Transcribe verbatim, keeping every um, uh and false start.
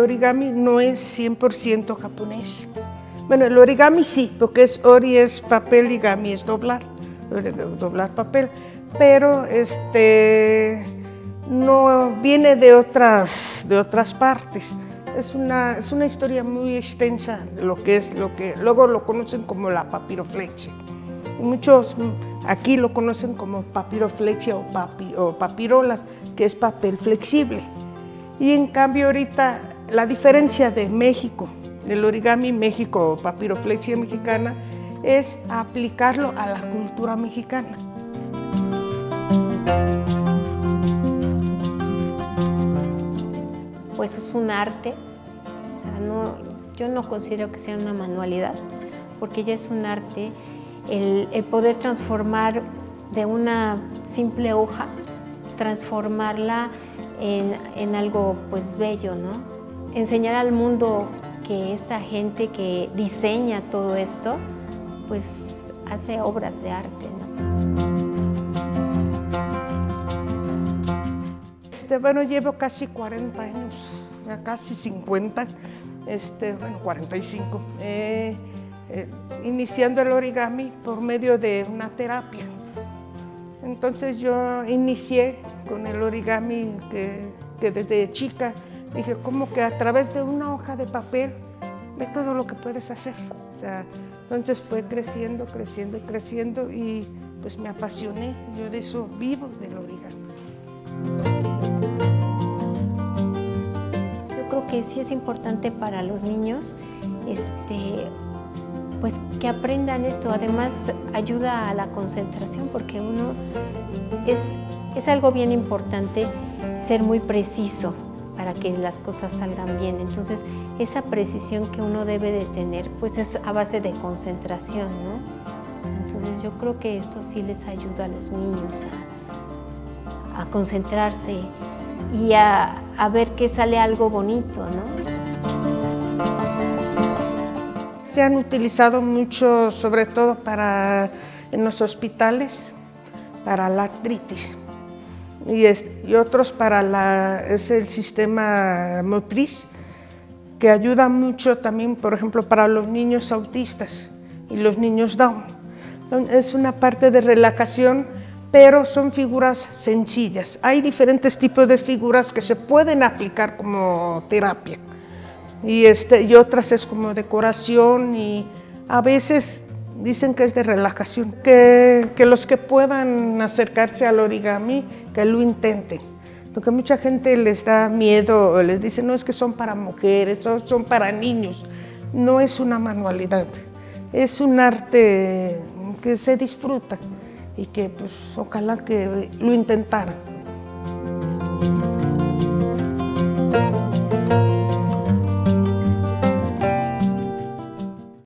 origami no es cien por ciento japonés. Bueno, el origami sí, porque es ori es papel y gami es doblar, doblar papel, pero este no viene de otras de otras partes. Es una es una historia muy extensa de lo que es lo que luego lo conocen como la papiroflexia. Y muchos aquí lo conocen como papiroflexia o, papi, o papirolas, que es papel flexible. Y en cambio ahorita la diferencia de México, del origami México o papiroflexia mexicana, es aplicarlo a la cultura mexicana. Pues es un arte, o sea, no, yo no considero que sea una manualidad, porque ya es un arte el, el poder transformar de una simple hoja, transformarla en, en algo pues bello, ¿no? Enseñar al mundo que esta gente que diseña todo esto, pues hace obras de arte, ¿no? Este, bueno, llevo casi cuarenta años, ya casi cincuenta, este, bueno, cuarenta y cinco, eh, eh, iniciando el origami por medio de una terapia. Entonces yo inicié con el origami que, que desde chica dije como que a través de una hoja de papel ve todo lo que puedes hacer. O sea, entonces fue creciendo, creciendo, creciendo y pues me apasioné. Yo de eso vivo, del origami. Yo creo que sí es importante para los niños este, pues que aprendan esto, además ayuda a la concentración porque uno es, es algo bien importante ser muy preciso para que las cosas salgan bien, entonces esa precisión que uno debe de tener pues es a base de concentración, ¿no? Entonces yo creo que esto sí les ayuda a los niños a, a concentrarse y a, a ver que sale algo bonito, ¿no? Se han utilizado mucho, sobre todo para, en los hospitales, para la artritis y, es, y otros para la, es el sistema motriz, que ayuda mucho también, por ejemplo, para los niños autistas y los niños Down. Es una parte de relajación, pero son figuras sencillas. Hay diferentes tipos de figuras que se pueden aplicar como terapia. Y, este, y otras es como decoración y a veces dicen que es de relajación. Que, que los que puedan acercarse al origami, que lo intenten. Porque mucha gente les da miedo, o les dice, no, es que son para mujeres, son para niños. No es una manualidad, es un arte que se disfruta y que pues ojalá que lo intentaran.